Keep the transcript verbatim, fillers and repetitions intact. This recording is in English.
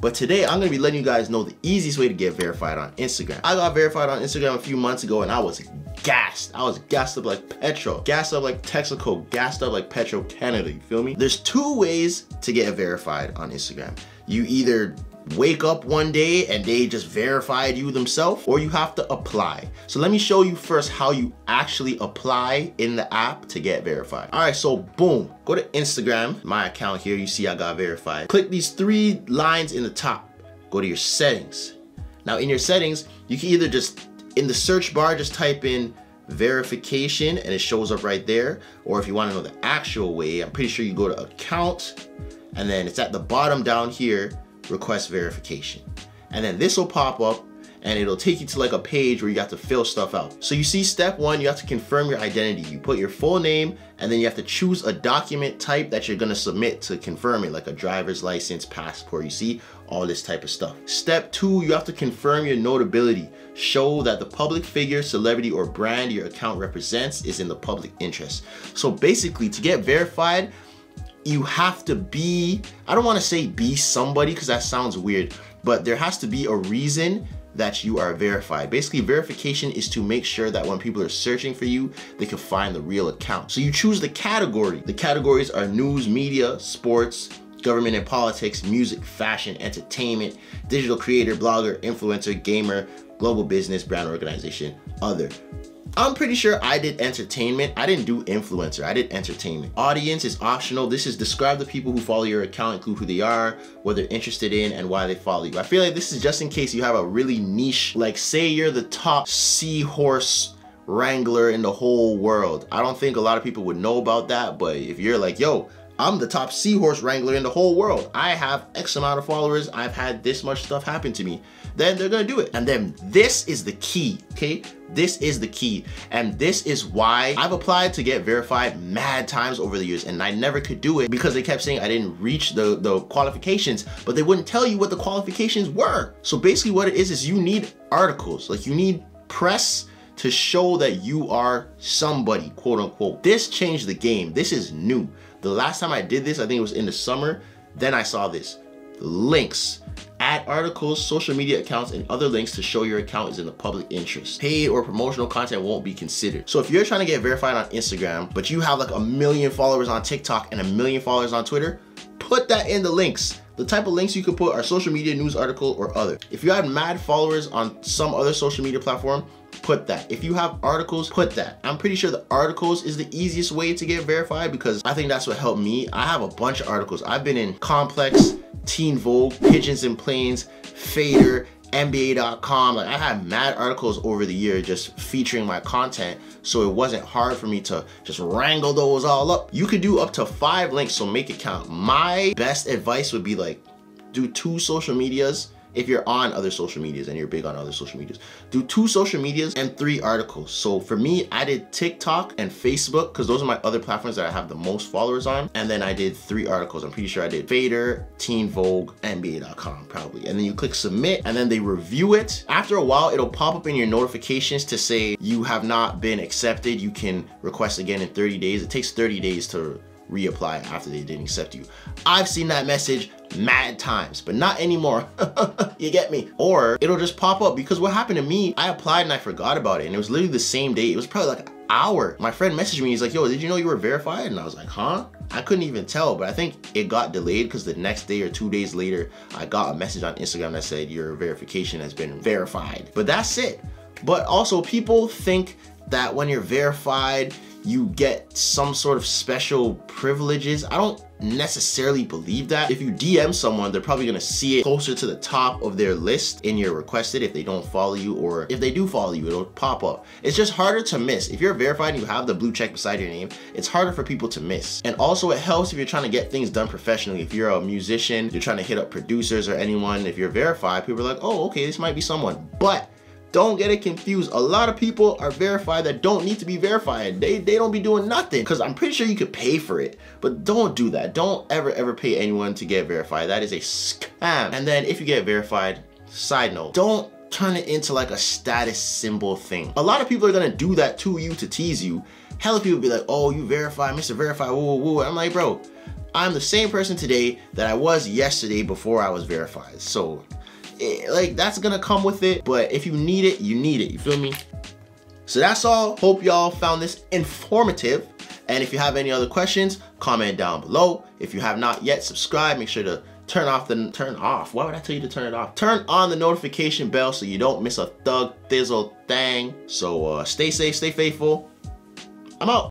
But today, I'm gonna be letting you guys know the easiest way to get verified on Instagram. I got verified on Instagram a few months ago and I was gassed. I was gassed up like Petro, gassed up like Texaco, gassed up like Petro Canada, you feel me? There's two ways to get verified on Instagram. You either wake up one day and they just verified you themselves, or you have to apply. So let me show you first how you actually apply in the app to get verified. All right, so boom, go to Instagram, my account here, you see I got verified. Click these three lines in the top, go to your settings. Now in your settings, you can either just, in the search bar, just type in verification and it shows up right there. Or if you wanna know the actual way, I'm pretty sure you go to account and then it's at the bottom down here, request verification. And then this will pop up and it'll take you to like a page where you have to fill stuff out. So you see step one, you have to confirm your identity. You put your full name and then you have to choose a document type that you're gonna submit to confirm it, like a driver's license, passport, you see, all this type of stuff. Step two, you have to confirm your notability. Show that the public figure, celebrity, or brand your account represents is in the public interest. So basically to get verified, you have to be, I don't want to say be somebody because that sounds weird, but there has to be a reason that you are verified. Basically, verification is to make sure that when people are searching for you, they can find the real account. So you choose the category. The categories are news, media, sports, government and politics, music, fashion, entertainment, digital creator, blogger, influencer, gamer, global business, brand organization, other. I'm pretty sure I did entertainment. I didn't do influencer, I did entertainment. Audience is optional. This is describe the people who follow your account, include who they are, what they're interested in, and why they follow you. I feel like this is just in case you have a really niche, like say you're the top seahorse wrangler in the whole world. I don't think a lot of people would know about that, but if you're like, yo, I'm the top seahorse wrangler in the whole world. I have X amount of followers. I've had this much stuff happen to me. Then they're gonna do it. And then this is the key, okay? This is the key. And this is why I've applied to get verified mad times over the years and I never could do it because they kept saying I didn't reach the, the qualifications, but they wouldn't tell you what the qualifications were. So basically what it is, is you need articles. Like you need press to show that you are somebody, quote unquote. This changed the game. This is new. The last time I did this, I think it was in the summer, then I saw this. Links. Add articles, social media accounts, and other links to show your account is in the public interest. Paid or promotional content won't be considered. So if you're trying to get verified on Instagram, but you have like a million followers on TikTok and a million followers on Twitter, put that in the links. The type of links you could put are social media, news article, or other. If you had mad followers on some other social media platform, put that. If you have articles, put that. I'm pretty sure the articles is the easiest way to get verified because I think that's what helped me. I have a bunch of articles. I've been in Complex, Teen Vogue, Pigeons and Planes, Fader, N B A dot com. Like I had mad articles over the year just featuring my content, so it wasn't hard for me to just wrangle those all up. You could do up to five links, so make it count. My best advice would be like, do two social medias. If you're on other social medias and you're big on other social medias, do two social medias and three articles. So for me, I did TikTok and Facebook because those are my other platforms that I have the most followers on. And then I did three articles. I'm pretty sure I did Fader, Teen Vogue, N B A dot com probably. And then you click submit and then they review it. After a while, it'll pop up in your notifications to say you have not been accepted. You can request again in thirty days. It takes thirty days to reapply after they didn't accept you. I've seen that message mad times, but not anymore. You get me? Or it'll just pop up because what happened to me, I applied and I forgot about it and it was literally the same day. It was probably like an hour. My friend messaged me, he's like, yo, did you know you were verified? And I was like, huh? I couldn't even tell, but I think it got delayed because the next day or two days later, I got a message on Instagram that said your verification has been verified. But that's it. But also people think that when you're verified, you get some sort of special privileges. I don't necessarily believe that. If you D M someone, they're probably gonna see it closer to the top of their list in your requested if they don't follow you, or if they do follow you, it'll pop up. It's just harder to miss. If you're verified and you have the blue check beside your name, it's harder for people to miss. And also it helps if you're trying to get things done professionally. If you're a musician, you're trying to hit up producers or anyone, if you're verified, people are like, oh, okay, this might be someone. But don't get it confused. A lot of people are verified that don't need to be verified. They, they don't be doing nothing because I'm pretty sure you could pay for it, but don't do that. Don't ever, ever pay anyone to get verified. That is a scam. And then if you get verified, side note, don't turn it into like a status symbol thing. A lot of people are gonna do that to you to tease you. Hell, people be like, oh, you verified, Mister Verified, woo, woo, woo. I'm like, bro, I'm the same person today that I was yesterday before I was verified. So it, like, that's gonna come with it, but if you need it, you need it, you feel me? So that's all. Hope y'all found this informative. And if you have any other questions, comment down below. If you have not yet subscribed, make sure to turn off the, turn off, why would I tell you to turn it off? Turn on the notification bell so you don't miss a thug, thizzle, thang. So uh, stay safe, stay faithful. I'm out.